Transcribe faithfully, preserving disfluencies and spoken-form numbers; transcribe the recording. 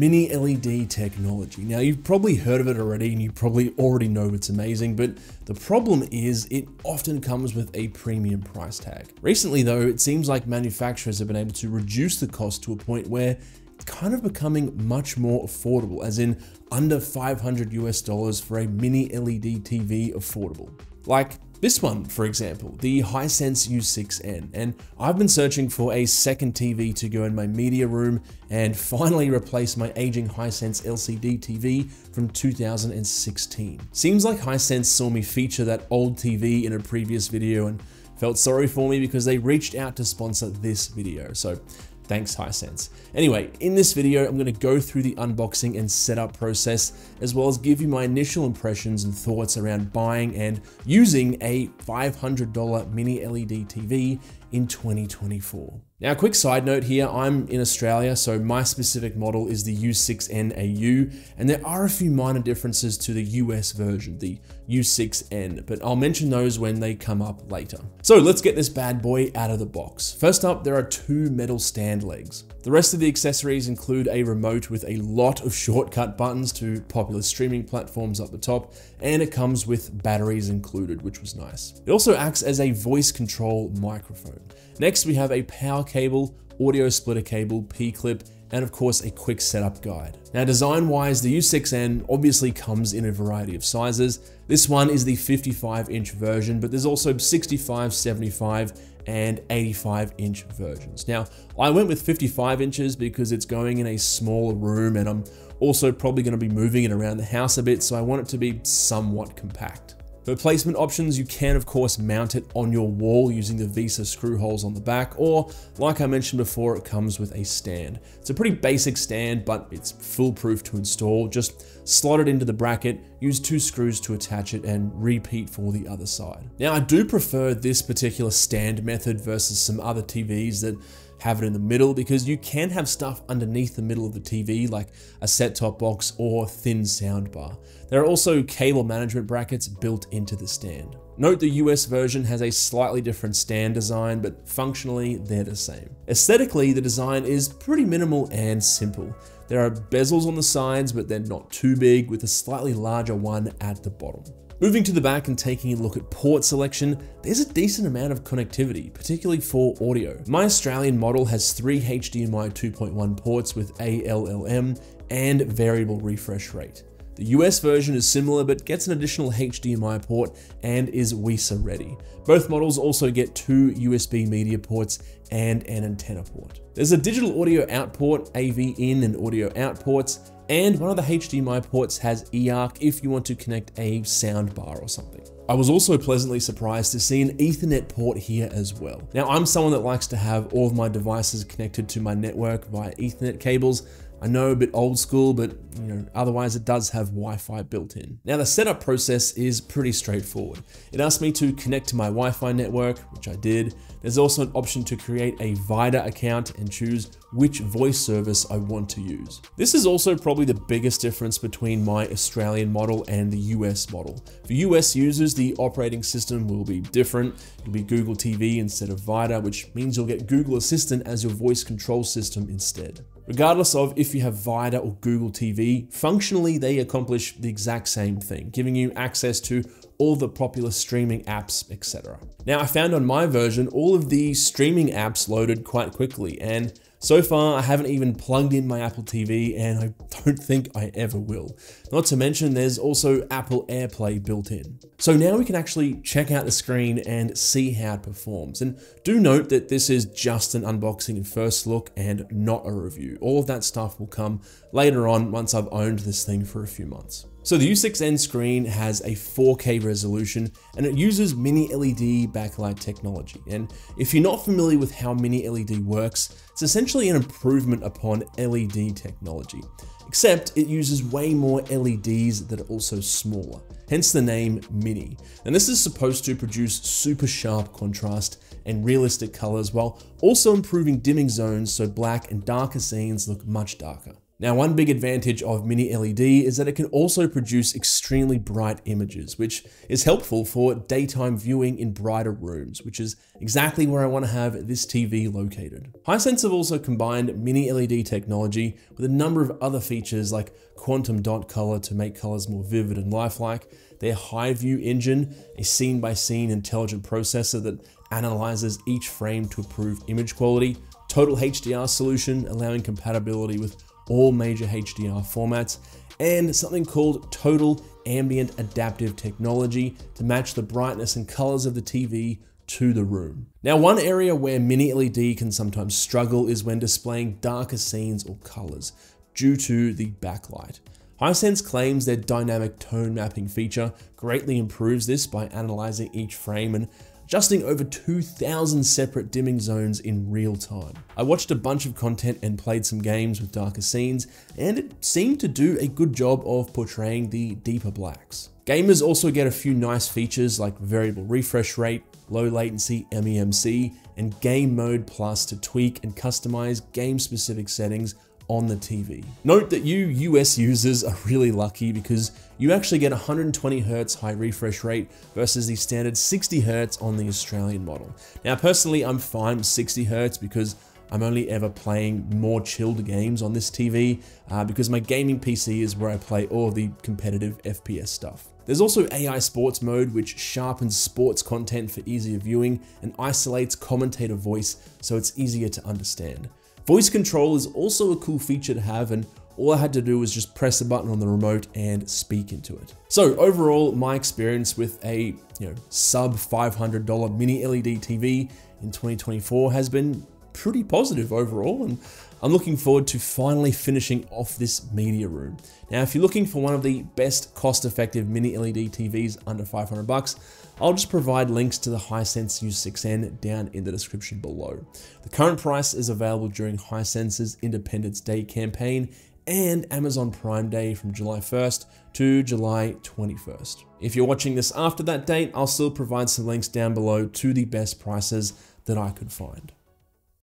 Mini L E D technology. Now, you've probably heard of it already and you probably already know it's amazing, but the problem is it often comes with a premium price tag. Recently though, it seems like manufacturers have been able to reduce the cost to a point where it's kind of becoming much more affordable, as in under five hundred US dollars for a mini L E D T V affordable. Like this one, for example, the Hisense U six N, and I've been searching for a second T V to go in my media room and finally replace my aging Hisense L C D T V from two thousand sixteen. Seems like Hisense saw me feature that old T V in a previous video and felt sorry for me because they reached out to sponsor this video. So thanks, Hisense. Anyway, in this video, I'm gonna go through the unboxing and setup process, as well as give you my initial impressions and thoughts around buying and using a five hundred dollar mini L E D T V in twenty twenty-four. Now, quick side note here, I'm in Australia, so my specific model is the U six N A U, and there are a few minor differences to the U S version, the U six N, but I'll mention those when they come up later. So let's get this bad boy out of the box. First up, there are two metal stand legs. The rest of the accessories include a remote with a lot of shortcut buttons to popular streaming platforms up the top, and it comes with batteries included, which was nice. It also acts as a voice control microphone. Next, we have a power cable, audio splitter cable, P clip, and of course a quick setup guide. Now, design-wise, the U six N obviously comes in a variety of sizes. This one is the fifty-five inch version, but there's also sixty-five, seventy-five, and eighty-five inch versions. Now, I went with fifty-five inches because it's going in a smaller room, and I'm also probably gonna be moving it around the house a bit, so I want it to be somewhat compact. For placement options, you can of course mount it on your wall using the VESA screw holes on the back, or like I mentioned before, it comes with a stand. It's a pretty basic stand, but it's foolproof to install. Just slot it into the bracket, use two screws to attach it, and repeat for the other side. Now, I do prefer this particular stand method versus some other T Vs that have it in the middle, because you can have stuff underneath the middle of the T V, like a set-top box or thin soundbar. There are also cable management brackets built into the stand. Note the U S version has a slightly different stand design, but functionally they're the same. Aesthetically, the design is pretty minimal and simple. There are bezels on the sides, but they're not too big, with a slightly larger one at the bottom. Moving to the back and taking a look at port selection, there's a decent amount of connectivity, particularly for audio. My Australian model has three H D M I two point one ports with A L L M and variable refresh rate. The U S version is similar, but gets an additional H D M I port and is WiSA ready. Both models also get two U S B media ports and an antenna port. There's a digital audio out port, A V in and audio out ports, and one of the H D M I ports has eARC if you want to connect a soundbar or something. I was also pleasantly surprised to see an Ethernet port here as well. Now, I'm someone that likes to have all of my devices connected to my network via Ethernet cables. I know, a bit old school, but you know, otherwise it does have Wi-Fi built in. Now, the setup process is pretty straightforward. It asked me to connect to my Wi-Fi network, which I did. There's also an option to create a VIDAA account and choose which voice service I want to use. This is also probably the biggest difference between my Australian model and the U S model. For U S users, the operating system will be different. It'll be Google T V instead of VIDAA, which means you'll get Google Assistant as your voice control system instead. Regardless of if you have VIDAA or Google T V, functionally they accomplish the exact same thing, giving you access to all the popular streaming apps, et cetera. Now, I found on my version, all of the streaming apps loaded quite quickly, and so far I haven't even plugged in my Apple T V, and I don't think I ever will. Not to mention there's also Apple AirPlay built in. So now we can actually check out the screen and see how it performs. And do note that this is just an unboxing and first look and not a review. All of that stuff will come later on once I've owned this thing for a few months. So the U six N screen has a four K resolution, and it uses mini L E D backlight technology. And if you're not familiar with how mini L E D works, it's essentially an improvement upon L E D technology, except it uses way more L E Ds that are also smaller, hence the name Mini. And this is supposed to produce super sharp contrast and realistic colors, while also improving dimming zones so black and darker scenes look much darker. Now, one big advantage of Mini-L E D is that it can also produce extremely bright images, which is helpful for daytime viewing in brighter rooms, which is exactly where I want to have this T V located. Hisense have also combined Mini-L E D technology with a number of other features like Quantum Dot Color to make colors more vivid and lifelike, their HiView engine, a scene-by-scene intelligent processor that analyzes each frame to improve image quality, total H D R solution allowing compatibility with all major H D R formats, and something called total ambient adaptive technology to match the brightness and colors of the T V to the room. Now, one area where Mini-L E D can sometimes struggle is when displaying darker scenes or colors due to the backlight. Hisense claims their dynamic tone mapping feature greatly improves this by analyzing each frame and adjusting over two thousand separate dimming zones in real time. I watched a bunch of content and played some games with darker scenes, and it seemed to do a good job of portraying the deeper blacks. Gamers also get a few nice features like variable refresh rate, low latency M E M C, and Game Mode Plus to tweak and customize game-specific settings on the T V. Note that you U S users are really lucky because you actually get one hundred twenty hertz high refresh rate versus the standard sixty hertz on the Australian model. Now, personally, I'm fine with sixty hertz because I'm only ever playing more chilled games on this T V uh, because my gaming P C is where I play all the competitive F P S stuff. There's also A I sports mode, which sharpens sports content for easier viewing and isolates commentator voice so it's easier to understand. Voice control is also a cool feature to have, and all I had to do was just press a button on the remote and speak into it. So overall, my experience with a you know sub five hundred dollar Mini-L E D T V in twenty twenty-four has been pretty positive overall, and I'm looking forward to finally finishing off this media room. Now, if you're looking for one of the best cost-effective Mini-L E D T Vs under five hundred bucks, I'll just provide links to the Hisense U six N down in the description below. The current price is available during Hisense's Independence Day campaign and Amazon Prime Day from July first to July twenty-first. If you're watching this after that date, I'll still provide some links down below to the best prices that I could find.